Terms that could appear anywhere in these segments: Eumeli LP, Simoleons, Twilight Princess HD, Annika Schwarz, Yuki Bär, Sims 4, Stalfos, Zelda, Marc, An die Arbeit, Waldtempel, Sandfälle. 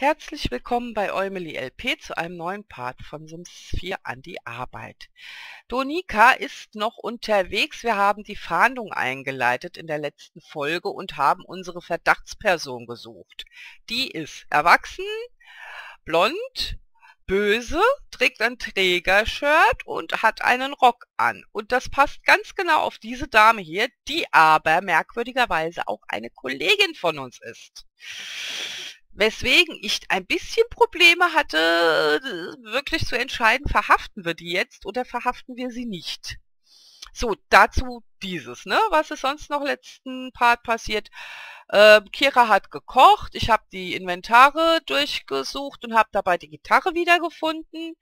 Herzlich willkommen bei Eumeli LP zu einem neuen Part von Sims 4 an die Arbeit. Donika ist noch unterwegs. Wir haben die Fahndung eingeleitet in der letzten Folge und haben unsere Verdachtsperson gesucht. Die ist erwachsen, blond, böse, trägt ein Trägershirt und hat einen Rock an. Und das passt ganz genau auf diese Dame hier, die aber merkwürdigerweise auch eine Kollegin von uns ist. Weswegen ich ein bisschen Probleme hatte, wirklich zu entscheiden, verhaften wir die jetzt oder verhaften wir sie nicht. So, dazu dieses, ne? Was ist sonst noch letzten Part passiert? Kira hat gekocht, ich habe die Inventare durchgesucht und habe dabei die Gitarre wiedergefunden.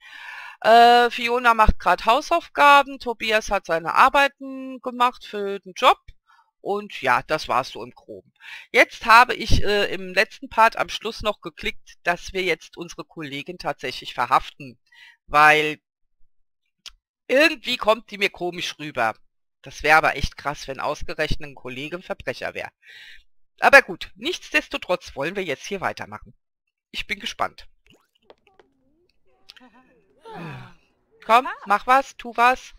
Fiona macht gerade Hausaufgaben, Tobias hat seine Arbeiten gemacht für den Job. Und ja, das war's so im Groben. Jetzt habe ich im letzten Part am Schluss noch geklickt, dass wir jetzt unsere Kollegin tatsächlich verhaften. Weil irgendwie kommt die mir komisch rüber. Das wäre aber echt krass, wenn ausgerechnet ein Kollege ein Verbrecher wäre. Aber gut, nichtsdestotrotz wollen wir jetzt hier weitermachen. Ich bin gespannt. Komm, mach was, tu was.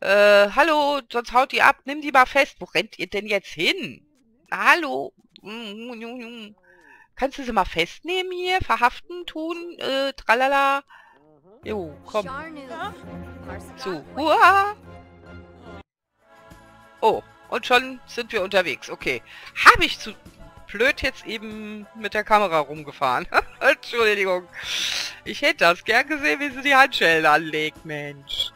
Hallo, sonst haut die ab, nimm die mal fest. Wo rennt ihr denn jetzt hin? Hallo? Kannst du sie mal festnehmen hier? Verhaften, tun? Tralala. Jo, komm. So. Uah. Oh, und schon sind wir unterwegs. Okay. Habe ich zu blöd jetzt eben mit der Kamera rumgefahren. Entschuldigung. Ich hätte das gern gesehen, wie sie die Handschellen anlegt, Mensch.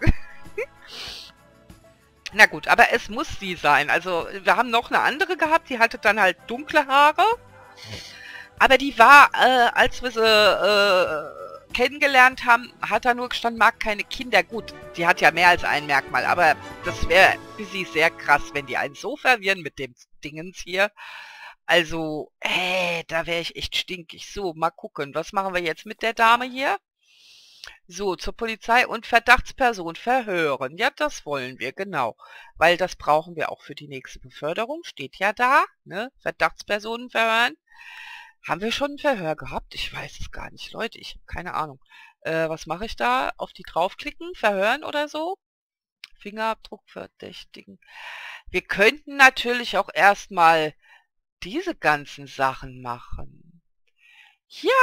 Na gut, aber es muss sie sein. Also wir haben noch eine andere gehabt, die hatte dann halt dunkle Haare. Aber die war, als wir sie kennengelernt haben, hat da nur gestanden, mag keine Kinder. Gut, die hat ja mehr als ein Merkmal, aber das wäre für sie sehr krass, wenn die einen so verwirren mit dem Dingens hier. Also, da wäre ich echt stinkig. So, mal gucken, was machen wir jetzt mit der Dame hier? So, zur Polizei und Verdachtsperson verhören. Ja, das wollen wir, genau. Weil das brauchen wir auch für die nächste Beförderung. Steht ja da, ne? Verdachtspersonen verhören. Haben wir schon ein Verhör gehabt? Ich weiß es gar nicht, Leute. Ich habe keine Ahnung. Was mache ich da? Auf die draufklicken? Verhören oder so? Fingerabdruck verdächtigen. Wir könnten natürlich auch erstmal diese ganzen Sachen machen.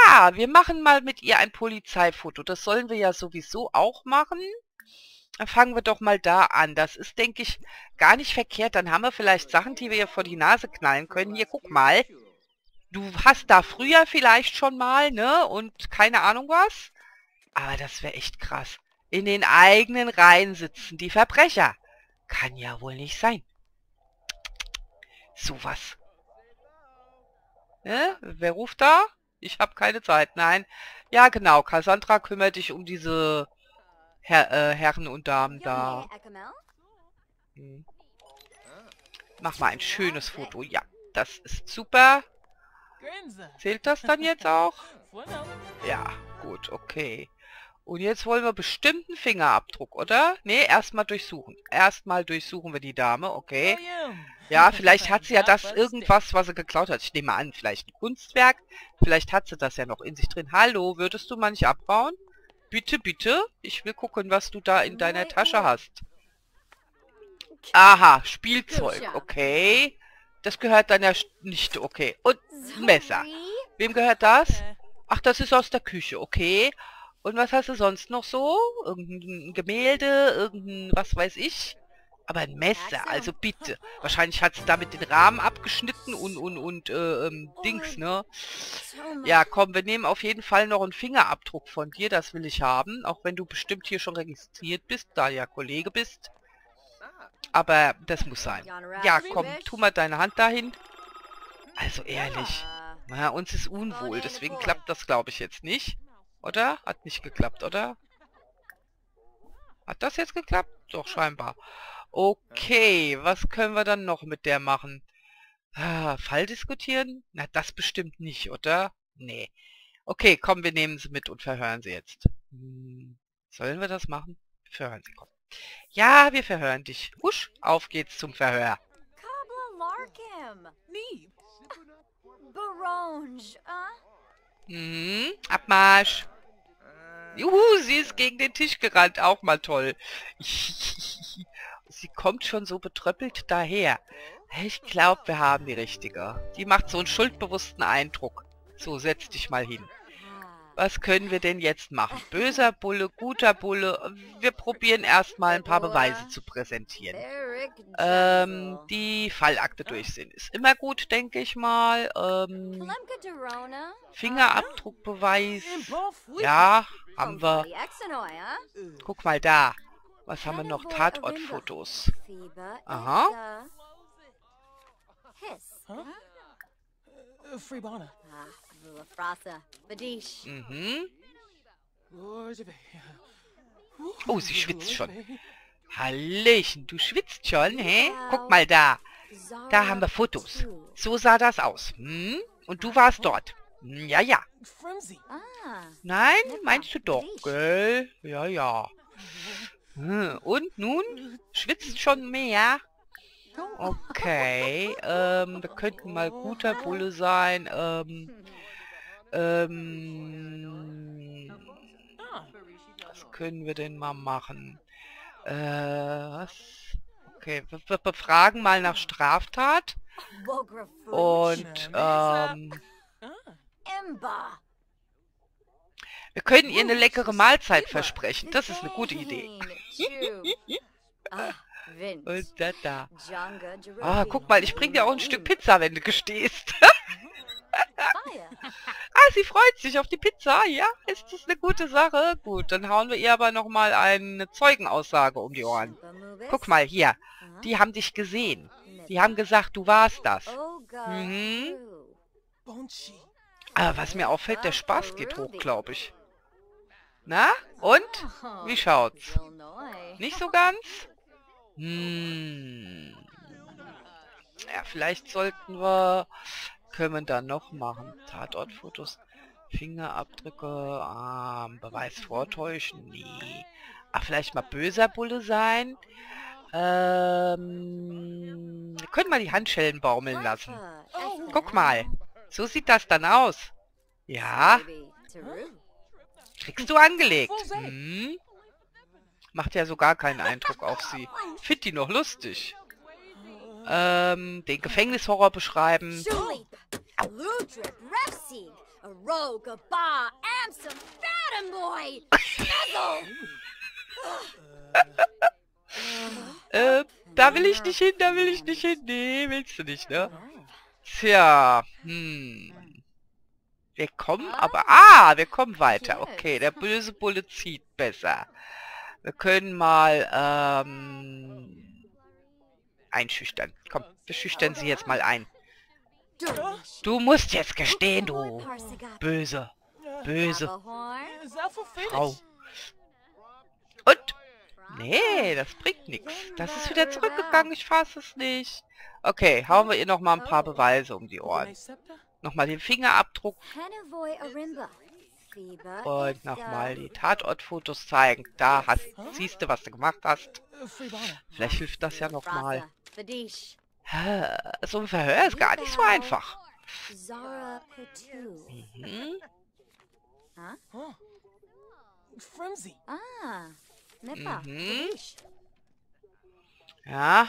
Ja, wir machen mal mit ihr ein Polizeifoto. Das sollen wir ja sowieso auch machen. Dann fangen wir doch mal da an. Das ist, denke ich, gar nicht verkehrt. Dann haben wir vielleicht Sachen, die wir ihr vor die Nase knallen können. Hier, guck mal. Du hast da früher vielleicht schon mal, ne? Und keine Ahnung was. Aber das wäre echt krass. In den eigenen Reihen sitzen die Verbrecher. Kann ja wohl nicht sein. Sowas. Ne? Wer ruft da? Ich habe keine Zeit, nein. Ja, genau, Cassandra kümmert dich um diese Herren und Damen da. Hm. Mach mal ein schönes Foto. Ja, das ist super. Zählt das dann jetzt auch? Ja, gut, okay. Und jetzt wollen wir bestimmt einen Fingerabdruck, oder? Nee, erstmal durchsuchen. Erstmal durchsuchen wir die Dame, okay. Ja, vielleicht hat sie ja das irgendwas, was sie geklaut hat. Ich nehme an, vielleicht ein Kunstwerk. Vielleicht hat sie das ja noch in sich drin. Hallo, würdest du mal nicht abbauen? Bitte, bitte. Ich will gucken, was du da in deiner Tasche hast. Aha, Spielzeug, okay. Das gehört dann ja nicht, okay. Und ein Messer. Wem gehört das? Ach, das ist aus der Küche, okay. Und was hast du sonst noch so? Irgendein Gemälde, irgendein was weiß ich. Aber ein Messer, also bitte. Wahrscheinlich hat es damit den Rahmen abgeschnitten und Dings, ne? Ja, komm, wir nehmen auf jeden Fall noch einen Fingerabdruck von dir, das will ich haben. Auch wenn du bestimmt hier schon registriert bist, da ja Kollege bist. Aber das muss sein. Ja, komm, tu mal deine Hand dahin. Also ehrlich, na, uns ist unwohl, deswegen klappt das, glaube ich, jetzt nicht. Oder? Hat nicht geklappt, oder? Hat das jetzt geklappt? Doch, scheinbar. Okay, was können wir dann noch mit der machen? Fall diskutieren? Na, das bestimmt nicht, oder? Nee. Okay, komm, wir nehmen sie mit und verhören sie jetzt. Sollen wir das machen? Wir verhören sie, komm. Ja, wir verhören dich. Husch, auf geht's zum Verhör. Baronge, Mhm. Abmarsch. Juhu, sie ist gegen den Tisch gerannt. Auch mal toll. Sie kommt schon so betröppelt daher. Ich glaube, wir haben die richtige. Die macht so einen schuldbewussten Eindruck. So, setz dich mal hin. Was können wir denn jetzt machen? Böser Bulle, guter Bulle. Wir probieren erstmal ein paar Beweise zu präsentieren. Die Fallakte durchsehen ist immer gut, denke ich mal. Fingerabdruckbeweis. Ja, haben wir. Guck mal da. Was haben wir noch? Tatortfotos. Aha. Mhm. Oh, sie schwitzt schon. Hallöchen, du schwitzt schon, hä? Guck mal da. Da haben wir Fotos. So sah das aus. Hm? Und du warst dort. Ja, ja. Nein, meinst du doch, gell? Ja, ja. Hm. Und nun? Schwitzt schon mehr? Okay, wir könnten mal guter Bulle sein. Was können wir denn mal machen? Was? Okay, wir befragen mal nach Straftat. Und, wir können ihr eine leckere Mahlzeit versprechen. Das ist eine gute Idee. Und da. Ah, guck mal, ich bring dir auch ein Stück Pizza, wenn du gestehst. Ah, sie freut sich auf die Pizza, ja? Ist das eine gute Sache? Gut, dann hauen wir ihr aber nochmal eine Zeugenaussage um die Ohren. Guck mal, hier. Die haben dich gesehen. Die haben gesagt, du warst das. Mhm. Aber was mir auffällt, der Spaß geht hoch, glaube ich. Na? Und? Wie schaut's? Nicht so ganz? Hm. Ja, vielleicht sollten wir... Können wir dann noch machen? Tatortfotos, Fingerabdrücke, Beweis vortäuschen? Nee. Ach, vielleicht mal böser Bulle sein? Wir können mal die Handschellen baumeln lassen. Guck mal. So sieht das dann aus. Ja. Kriegst du angelegt. Hm? Macht ja so gar keinen Eindruck auf sie. Find die noch lustig. Den Gefängnishorror beschreiben. Da will ich nicht hin, da will ich nicht hin. Nee, willst du nicht, ne? Tja, Wir kommen aber... Ah, wir kommen weiter. Okay, der böse Bulle zieht besser. Wir können mal, einschüchtern. Komm, wir schüchtern sie jetzt mal ein. Du musst jetzt gestehen, du böse Frau. Und? Nee, das bringt nichts. Das ist wieder zurückgegangen, ich fass es nicht. Okay, hauen wir ihr nochmal ein paar Beweise um die Ohren. Nochmal den Fingerabdruck. Und nochmal die Tatortfotos zeigen. Da siehst du, was du gemacht hast. Vielleicht hilft das ja nochmal. So ein Verhör ist gar nicht so einfach. Mhm. Mhm. Ja.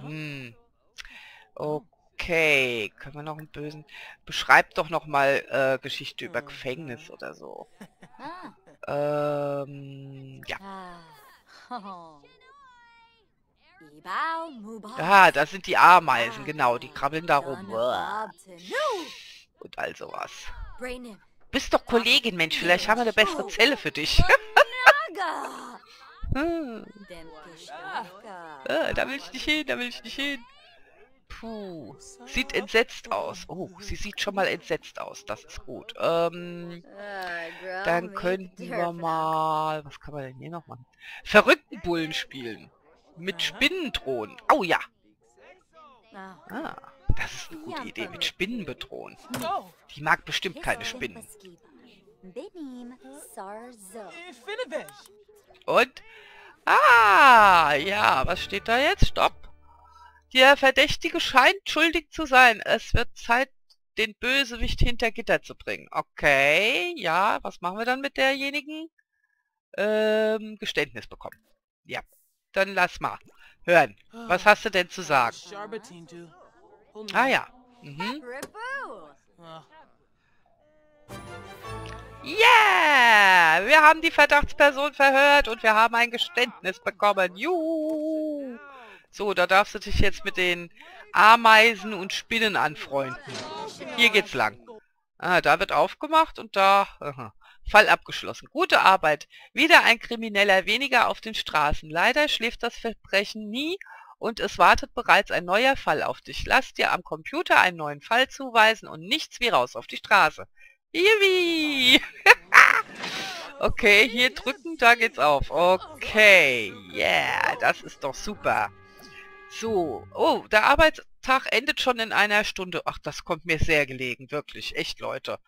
Mhm. Okay, können wir noch einen bösen... Beschreibt doch nochmal Geschichte über Gefängnis oder so. Ja. Ah, das sind die Ameisen, genau, die krabbeln da rum. Und all sowas. Bist doch Kollegin, Mensch, vielleicht haben wir eine bessere Zelle für dich. Da will ich nicht hin, da will ich nicht hin. Puh, sieht entsetzt aus. Oh, sie sieht schon mal entsetzt aus. Das ist gut. Dann könnten wir mal... Was kann man denn hier noch machen? Verrückten Bullen spielen. Mit Spinnen drohen. Oh ja. Ah, das ist eine gute Idee. Mit Spinnen bedrohen. Die mag bestimmt keine Spinnen. Und? Ah, ja. Was steht da jetzt? Stopp. Der Verdächtige scheint schuldig zu sein. Es wird Zeit den Bösewicht hinter Gitter zu bringen. Okay, ja, was machen wir dann mit derjenigen? Geständnis bekommen. Ja, dann lass mal hören. Was hast du denn zu sagen? Ah ja. Mhm. Yeah! Wir haben die Verdachtsperson verhört und wir haben ein Geständnis bekommen. Juhu! So, da darfst du dich jetzt mit den Ameisen und Spinnen anfreunden. Hier geht's lang. Ah, da wird aufgemacht und da... Aha. Fall abgeschlossen. Gute Arbeit. Wieder ein Krimineller weniger auf den Straßen. Leider schläft das Verbrechen nie und es wartet bereits ein neuer Fall auf dich. Lass dir am Computer einen neuen Fall zuweisen und nichts wie raus auf die Straße. Yippie! Okay, hier drücken, da geht's auf. Okay, yeah, das ist doch super. So, oh, der Arbeitstag endet schon in einer Stunde. Ach, das kommt mir sehr gelegen, wirklich, echt, Leute.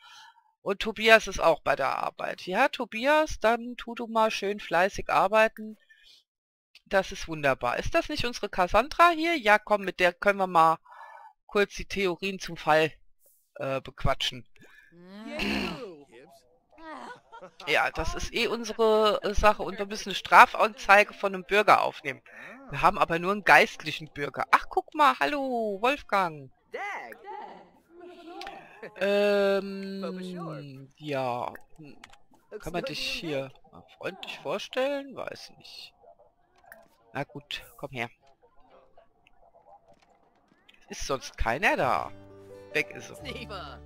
Und Tobias ist auch bei der Arbeit. Ja, Tobias, dann tu du mal schön fleißig arbeiten. Das ist wunderbar. Ist das nicht unsere Cassandra hier? Ja, komm, mit der können wir mal kurz die Theorien zum Fall bequatschen. Ja, das ist eh unsere Sache. Und wir müssen eine Strafanzeige von einem Bürger aufnehmen. Wir haben aber nur einen geistlichen Bürger. Ach, guck mal, hallo, Wolfgang. Ja. Kann man dich hier mal freundlich vorstellen? Weiß nicht. Na gut, komm her. Ist sonst keiner da. Weg ist er.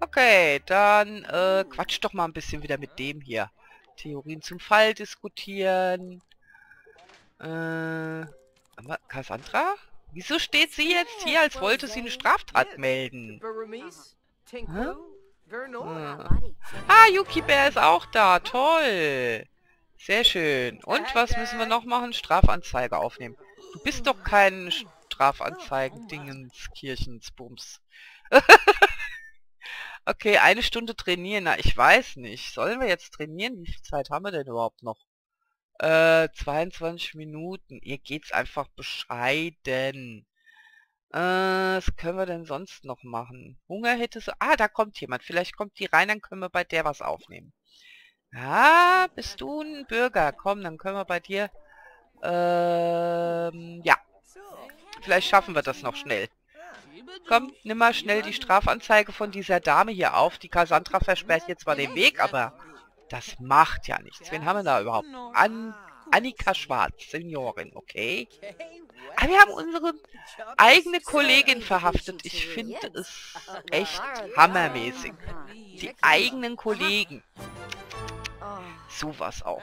Okay, dann quatsch doch mal ein bisschen wieder mit dem hier. Theorien zum Fall diskutieren. Cassandra? Wieso steht sie jetzt hier, als wollte sie eine Straftat melden? Ah, Yuki Bär ist auch da. Toll. Sehr schön. Und was müssen wir noch machen? Strafanzeige aufnehmen. Du bist doch kein Strafanzeigen-Dingens, Kirchens, Bums. Okay, eine Stunde trainieren. Na, ich weiß nicht. Sollen wir jetzt trainieren? Wie viel Zeit haben wir denn überhaupt noch? 22 Minuten. Ihr geht's einfach bescheiden. Was können wir denn sonst noch machen? Hungerhitte. So. Ah, da kommt jemand. Vielleicht kommt die rein, dann können wir bei der was aufnehmen. Ah, bist du ein Bürger? Komm, dann können wir bei dir... ja. Vielleicht schaffen wir das noch schnell. Komm, nimm mal schnell die Strafanzeige von dieser Dame hier auf. Die Cassandra versperrt jetzt zwar den Weg, aber das macht ja nichts. Wen haben wir da überhaupt? Annika Schwarz, Seniorin, okay. Ah, wir haben unsere eigene Kollegin verhaftet. Ich finde es echt hammermäßig. Die eigenen Kollegen. Sowas auch.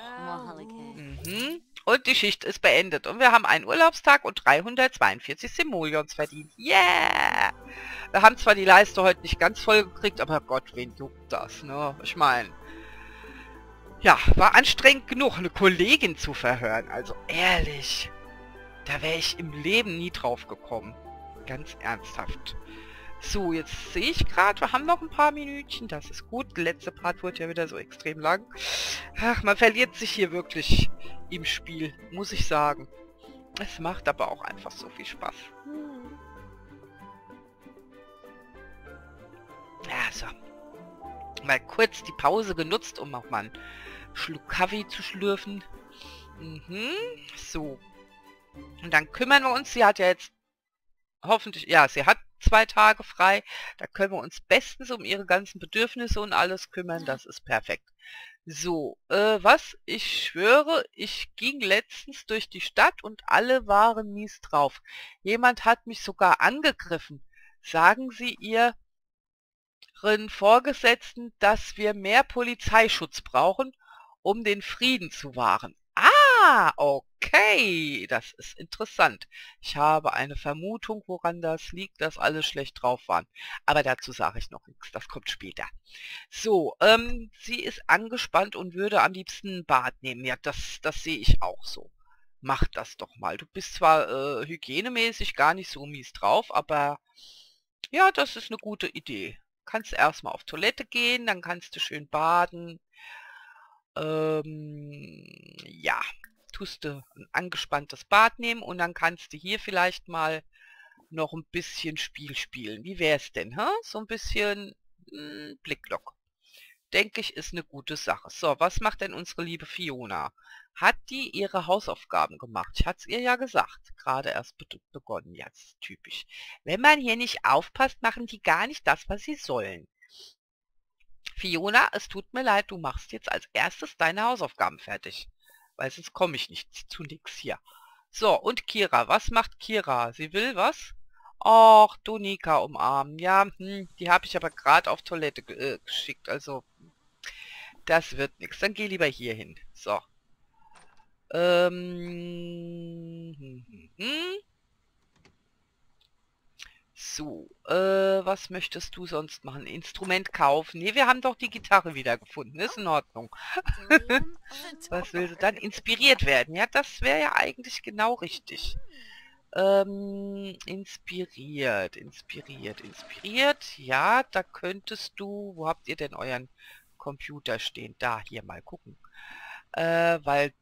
Mhm. Und die Schicht ist beendet. Und wir haben einen Urlaubstag und 342 Simoleons verdient. Yeah! Wir haben zwar die Leiste heute nicht ganz voll gekriegt, aber Gott, wen juckt das, ne? Ich meine... Ja, war anstrengend genug, eine Kollegin zu verhören. Also ehrlich, da wäre ich im Leben nie drauf gekommen. Ganz ernsthaft. So, jetzt sehe ich gerade, wir haben noch ein paar Minütchen. Das ist gut. Der letzte Part wurde ja wieder so extrem lang. Ach, man verliert sich hier wirklich im Spiel, muss ich sagen. Es macht aber auch einfach so viel Spaß. Ja, so. Mal kurz die Pause genutzt, um auch mal einen Schluck Kaffee zu schlürfen. Mhm, so. Und dann kümmern wir uns. Sie hat ja jetzt hoffentlich... Ja, sie hat 2 Tage frei. Da können wir uns bestens um ihre ganzen Bedürfnisse und alles kümmern. Das ist perfekt. So, was? Ich schwöre, ich ging letztens durch die Stadt und alle waren mies drauf. Jemand hat mich sogar angegriffen. Sagen Sie ihr... Vorgesetzten, dass wir mehr Polizeischutz brauchen, um den Frieden zu wahren. Ah, okay, das ist interessant. Ich habe eine Vermutung, woran das liegt, dass alle schlecht drauf waren. Aber dazu sage ich noch nichts, das kommt später. So, sie ist angespannt und würde am liebsten ein Bad nehmen. Ja, das sehe ich auch so. Mach das doch mal. Du bist zwar hygienemäßig gar nicht so mies drauf, aber ja, das ist eine gute Idee. Kannst erstmal auf Toilette gehen, dann kannst du schön baden. Ja, tust du ein angespanntes Bad nehmen und dann kannst du hier vielleicht mal noch ein bisschen Spiel spielen. Wie wäre es denn, ha? So ein bisschen Blicklock. Denke ich, ist eine gute Sache. So, was macht denn unsere liebe Fiona? Hat die ihre Hausaufgaben gemacht? Ich hatte es ihr ja gesagt. Gerade erst begonnen. Ja, das ist typisch. Wenn man hier nicht aufpasst, machen die gar nicht das, was sie sollen. Fiona, es tut mir leid, du machst jetzt als erstes deine Hausaufgaben fertig. Weil sonst komme ich nicht zu nix hier. So, und Kira. Was macht Kira? Sie will was? Och, Donika umarmen. Ja, die habe ich aber gerade auf Toilette geschickt. Also, das wird nichts. Dann geh lieber hier hin. So. So, was möchtest du sonst machen? Instrument kaufen? Nee, wir haben doch die Gitarre wiedergefunden. Ist in Ordnung. Was will sie dann? Inspiriert werden. Ja, das wäre ja eigentlich genau richtig. Inspiriert. Ja, da könntest du... Wo habt ihr denn euren Computer stehen? Da, hier mal gucken. Weil...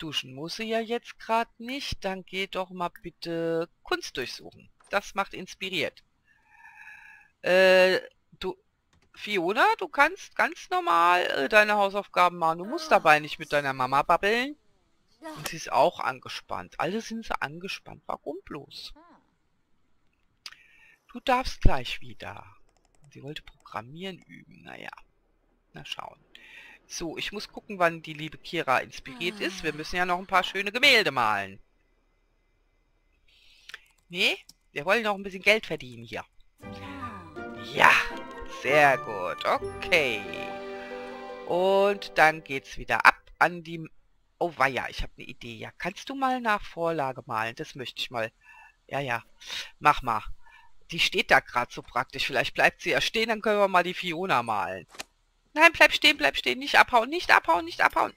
Duschen muss sie ja jetzt gerade nicht. Dann geh doch mal bitte Kunst durchsuchen. Das macht inspiriert. Du, Fiona, du kannst ganz normal deine Hausaufgaben machen. Du musst dabei nicht mit deiner Mama babbeln. Und sie ist auch angespannt. Alle sind so angespannt. Warum bloß? Du darfst gleich wieder. Sie wollte Programmieren üben. Naja. Na schauen. So, ich muss gucken, wann die liebe Kira inspiriert ist. Wir müssen ja noch ein paar schöne Gemälde malen. Nee, wir wollen noch ein bisschen Geld verdienen hier. Ja, sehr gut. Okay. Und dann geht's wieder ab an die... Oh, weia, ich habe eine Idee. Ja, kannst du mal nach Vorlage malen? Das möchte ich mal. Ja. Mach mal. Die steht da gerade so praktisch. Vielleicht bleibt sie ja stehen, dann können wir mal die Fiona malen. Nein, bleib stehen, nicht abhauen.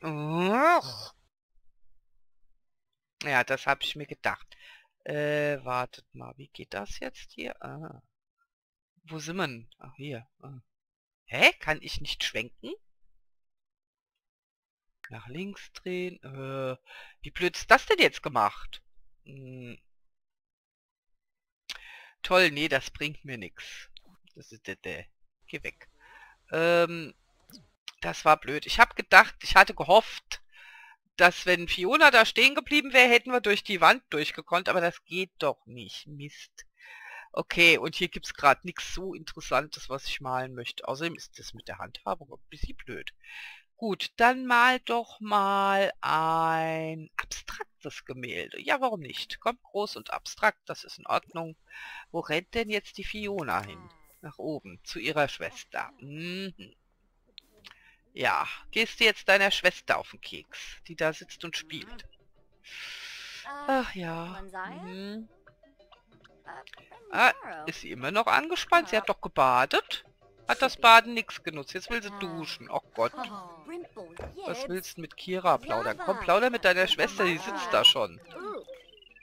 Ugh. Ja, das habe ich mir gedacht. Wartet mal, wie geht das jetzt hier? Ah. Wo sind wir denn? Ach, hier. Ah. Hä? Kann ich nicht schwenken? Nach links drehen. Wie blöd ist das denn jetzt gemacht? Toll, nee, das bringt mir nichts. Das ist der. Geh weg. Das war blöd. Ich habe gedacht, ich hatte gehofft, dass wenn Fiona da stehen geblieben wäre, hätten wir durch die Wand durchgekonnt, aber das geht doch nicht. Mist. Okay, und hier gibt es gerade nichts so Interessantes, was ich malen möchte. Außerdem ist das mit der Handhabung ein bisschen blöd. Gut, dann mal doch mal ein abstraktes Gemälde. Ja, warum nicht? Kommt groß und abstrakt, das ist in Ordnung. Wo rennt denn jetzt die Fiona hin? Nach oben, zu ihrer Schwester. Ja, gehst du jetzt deiner Schwester auf den Keks, die da sitzt und spielt. Ach ja. Ah, ist sie immer noch angespannt? Sie hat doch gebadet. Hat das Baden nichts genutzt. Jetzt will sie duschen. Oh Gott. Was willst du mit Kira plaudern? Komm, plauder mit deiner Schwester, die sitzt da schon.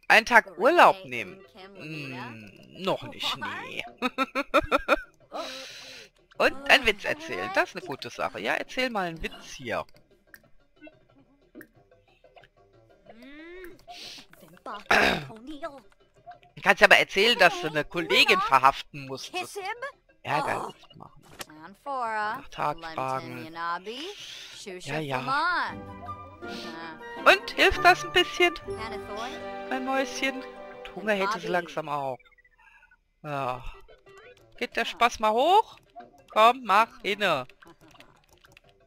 Einen Tag Urlaub nehmen? Noch nicht, nee. Und einen Witz erzählen. Das ist eine gute Sache. Ja, erzähl mal einen Witz hier. Du kannst aber erzählen, dass du eine Kollegin verhaften musstest. Ärgerlich machen. Nach Tagfragen. Ja. Und? Hilft das ein bisschen? Mein Mäuschen. Und Hunger hätte sie langsam auch. Ja. Geht der Spaß mal hoch? Komm, mach hinne.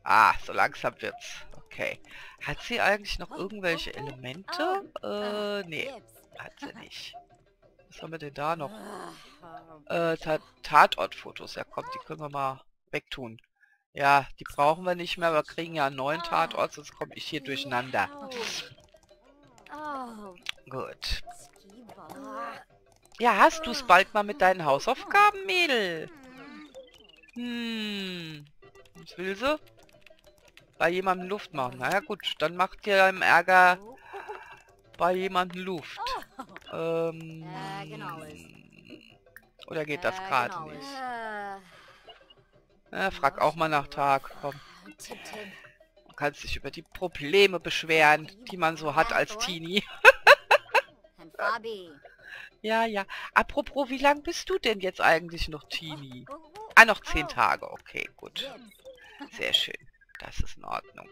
Ah, so langsam wird's. Okay. Hat sie eigentlich noch irgendwelche Elemente? Nee. Hat sie nicht. Was haben wir denn da noch? Tatortfotos. Ja, komm, die können wir mal wegtun. Ja, die brauchen wir nicht mehr. Wir kriegen ja einen neuen Tatort, sonst komme ich hier durcheinander. Gut. Ja, hast du es bald mal mit deinen Hausaufgaben, Mädel? Was will sie? Bei jemandem Luft machen. Na ja, gut, dann macht ihr im Ärger bei jemandem Luft. Oder geht das gerade nicht? Na, frag auch mal nach Tag, komm. Man kann sich über die Probleme beschweren, die man so hat als Teenie. Ja. Apropos, wie lang bist du denn jetzt eigentlich noch, Tini? Ah, noch 10 Tage. Okay, gut. Sehr schön. Das ist in Ordnung.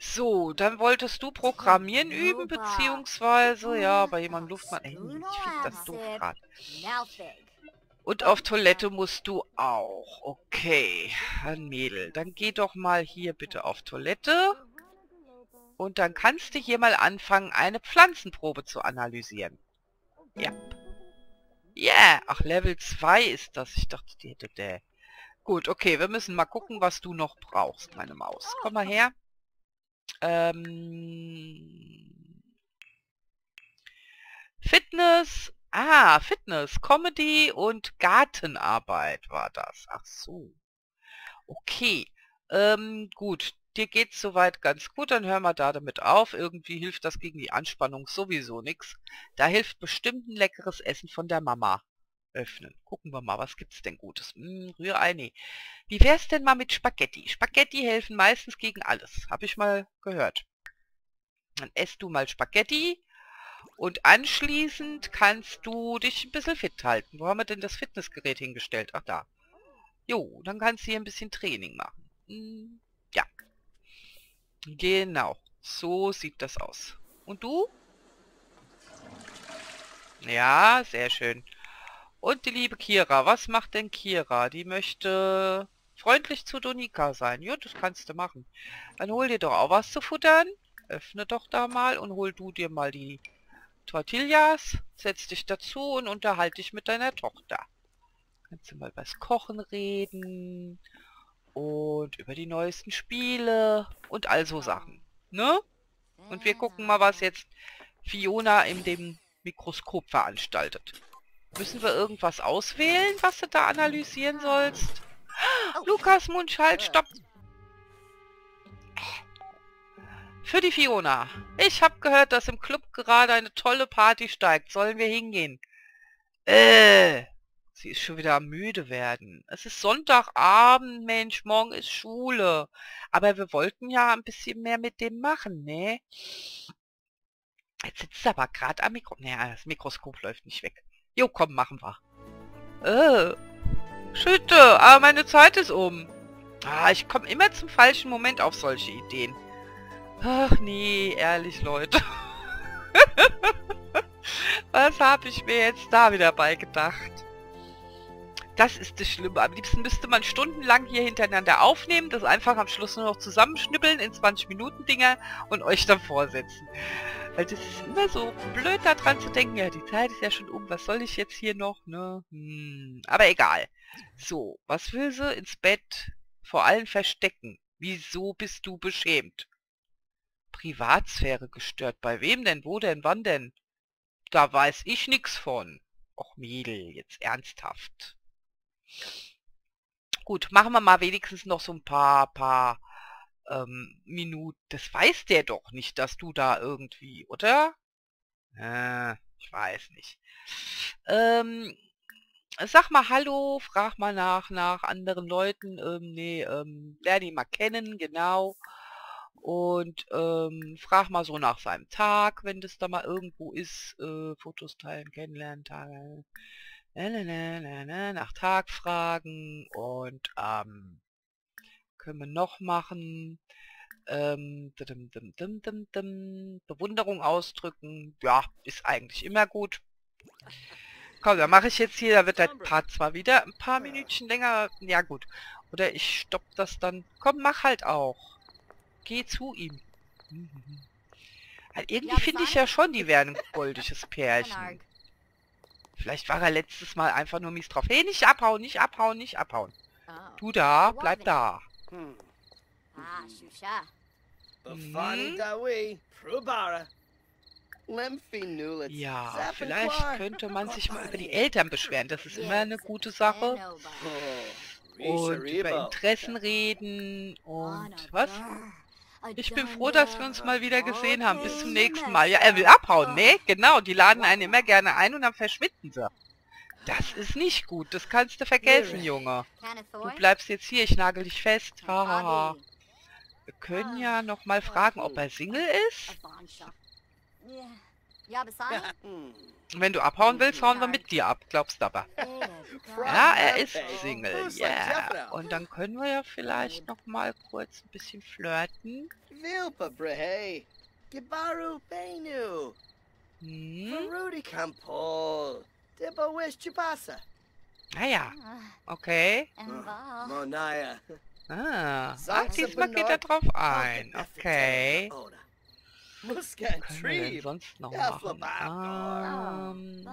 So, dann wolltest du Programmieren üben, beziehungsweise, ja, bei jemandem Luftmann. Ey, ich finde das doof gerade. Und auf Toilette musst du auch. Okay, ein Mädel. Dann geh doch mal hier bitte auf Toilette. Und dann kannst du hier mal anfangen, eine Pflanzenprobe zu analysieren. Ja. Yeah. Ach, Level 2 ist das. Ich dachte, die hätte der... Gut, okay, wir müssen mal gucken, was du noch brauchst, meine Maus. Komm mal her. Fitness. Ah, Fitness, Comedy und Gartenarbeit war das. Ach so. Okay. Gut. Dir geht's soweit ganz gut, dann hören wir da damit auf. Irgendwie hilft das gegen die Anspannung sowieso nichts. Da hilft bestimmt ein leckeres Essen von der Mama. Öffnen. Gucken wir mal, was gibt's denn Gutes? Rührei, nee. Wie wär's denn mal mit Spaghetti? Spaghetti helfen meistens gegen alles. Habe ich mal gehört. Dann esst du mal Spaghetti und anschließend kannst du dich ein bisschen fit halten. Wo haben wir denn das Fitnessgerät hingestellt? Ach, da. Jo, dann kannst du hier ein bisschen Training machen. Ja. Genau, so sieht das aus. Und du? Ja, sehr schön. Und die liebe Kira, was macht denn Kira? Die möchte freundlich zu Donika sein. Ja, das kannst du machen. Dann hol dir doch auch was zu futtern. Öffne doch da mal und hol du dir mal die Tortillas. Setz dich dazu und unterhalte dich mit deiner Tochter. Kannst du mal über das Kochen reden... Und über die neuesten Spiele und all so Sachen. Ne? Und wir gucken mal, was jetzt Fiona in dem Mikroskop veranstaltet. Müssen wir irgendwas auswählen, was du da analysieren sollst? Oh. Lukas, Mundschalt, stopp! Für die Fiona. Ich habe gehört, dass im Club gerade eine tolle Party steigt. Sollen wir hingehen? Sie ist schon wieder am müde werden. Es ist Sonntagabend, Mensch, morgen ist Schule. Aber wir wollten ja ein bisschen mehr mit dem machen, ne? Jetzt sitzt er aber gerade am Mikro... Naja, das Mikroskop läuft nicht weg. Jo, komm, machen wir. Schütte, aber meine Zeit ist um. Ah, ich komme immer zum falschen Moment auf solche Ideen. Ach nee, ehrlich, Leute. Was habe ich mir jetzt da wieder beigedacht? Das ist das Schlimme. Am liebsten müsste man stundenlang hier hintereinander aufnehmen, das einfach am Schluss nur noch zusammenschnippeln in 20-Minuten-Dinger und euch dann vorsetzen. Weil das ist immer so blöd, da dran zu denken, ja, die Zeit ist ja schon um, was soll ich jetzt hier noch, ne? Aber egal. So, was will sie? Ins Bett vor allen verstecken. Wieso bist du beschämt? Privatsphäre gestört. Bei wem denn? Wo denn? Wann denn? Da weiß ich nichts von. Och, Mädel, jetzt ernsthaft. Gut, machen wir mal wenigstens noch so ein paar Minuten. Das weiß der doch nicht, dass du da irgendwie, oder? Ich weiß nicht. Sag mal Hallo, frag mal nach anderen Leuten. Lern ihn mal kennen, genau. Und frag mal so nach seinem Tag, wenn das da mal irgendwo ist. Fotos teilen, kennenlernen, teilen. Nach Tag fragen und können wir noch machen, Bewunderung ausdrücken, ja, ist eigentlich immer gut. Komm, dann mache ich jetzt hier, da wird der Part zwar wieder ein paar Minütchen länger, ja gut, oder ich stopp das dann, komm, mach halt auch, geh zu ihm. Also irgendwie finde ich ja schon, die werden ein goldiges Pärchen. Vielleicht war er letztes Mal einfach nur mies drauf. Hey, nicht abhauen, nicht abhauen, nicht abhauen. Du da, bleib da. Ja, vielleicht könnte man sich mal über die Eltern beschweren. Das ist immer eine gute Sache. Und über Interessen reden und... Was? Ich bin froh, dass wir uns mal wieder gesehen haben. Bis zum nächsten Mal. Ja, er will abhauen, ne? Genau, die laden einen immer gerne ein und dann verschwinden sie. Das ist nicht gut. Das kannst du vergessen, Junge. Du bleibst jetzt hier, ich nagel dich fest. Haha. Wir können ja nochmal fragen, ob er Single ist. Wenn du abhauen willst, hauen wir mit dir ab, glaubst du aber. Ja, er ist Single, yeah. Und dann können wir ja vielleicht noch mal kurz ein bisschen flirten. Naja, okay. Ah, diesmal geht er drauf ein, okay. Was können wir denn sonst noch machen?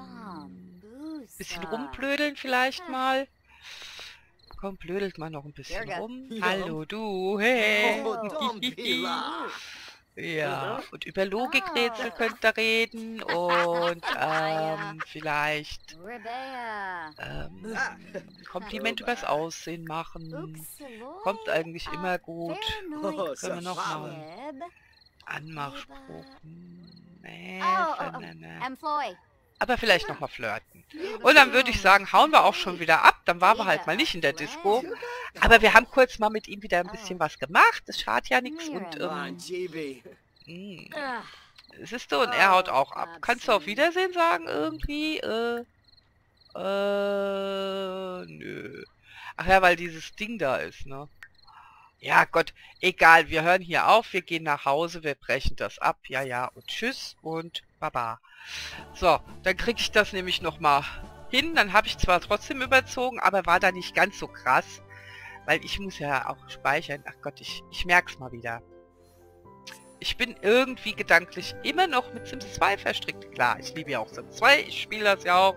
Bisschen rumblödeln vielleicht mal. Komm, blödelt mal noch ein bisschen rum. Hallo du, hey. Ja, und über Logikrätsel könnt ihr reden und vielleicht Kompliment übers Aussehen machen. Kommt eigentlich immer gut. Können wir noch machen. Anmachspruch. Nee, aber vielleicht nochmal flirten. Und dann würde ich sagen, hauen wir auch schon wieder ab. Dann waren wir halt mal nicht in der Disco. Aber wir haben kurz mal mit ihm wieder ein bisschen was gemacht. Das schadet ja nichts. Und siehst du, und er haut auch ab. Kannst du auf Wiedersehen sagen irgendwie? Nö. Ach ja, weil dieses Ding da ist, ne? Ja, Gott, egal, wir hören hier auf, wir gehen nach Hause, wir brechen das ab, ja, ja, und tschüss und baba. So, dann kriege ich das nämlich nochmal hin, dann habe ich zwar trotzdem überzogen, aber war da nicht ganz so krass, weil ich muss ja auch speichern, ach Gott, ich merke es mal wieder. Ich bin irgendwie gedanklich immer noch mit Sims 2 verstrickt, klar, ich liebe ja auch Sims 2, ich spiele das ja auch.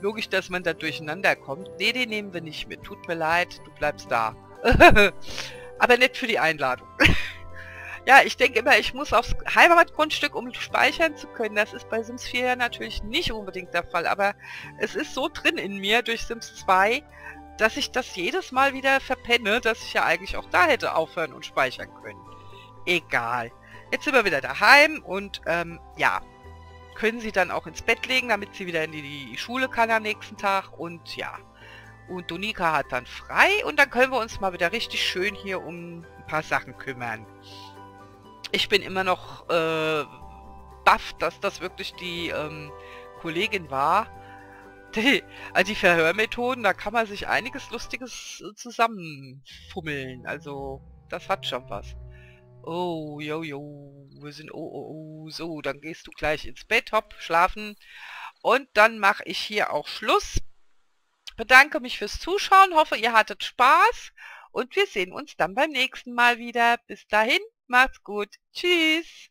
Logisch, dass man da durcheinander kommt. Nee, den nehmen wir nicht mit, tut mir leid, du bleibst da. Aber nett für die Einladung. Ja, ich denke immer, ich muss aufs Heimatgrundstück, um speichern zu können. Das ist bei Sims 4 ja natürlich nicht unbedingt der Fall, aber es ist so drin in mir durch Sims 2, dass ich das jedes Mal wieder verpenne, dass ich ja eigentlich auch da hätte aufhören und speichern können. Egal. Jetzt sind wir wieder daheim und ja, können sie dann auch ins Bett legen, damit sie wieder in die Schule kann am nächsten Tag und ja. Und Donika hat dann frei und dann können wir uns mal wieder richtig schön hier um ein paar Sachen kümmern. Ich bin immer noch baff, dass das wirklich die Kollegin war. Die Verhörmethoden, da kann man sich einiges Lustiges zusammenfummeln. Also, das hat schon was. Oh, jo, wir sind so, dann gehst du gleich ins Bett, hopp, schlafen. Und dann mache ich hier auch Schluss. Bedanke mich fürs Zuschauen, hoffe ihr hattet Spaß und wir sehen uns dann beim nächsten Mal wieder. Bis dahin, macht's gut, tschüss!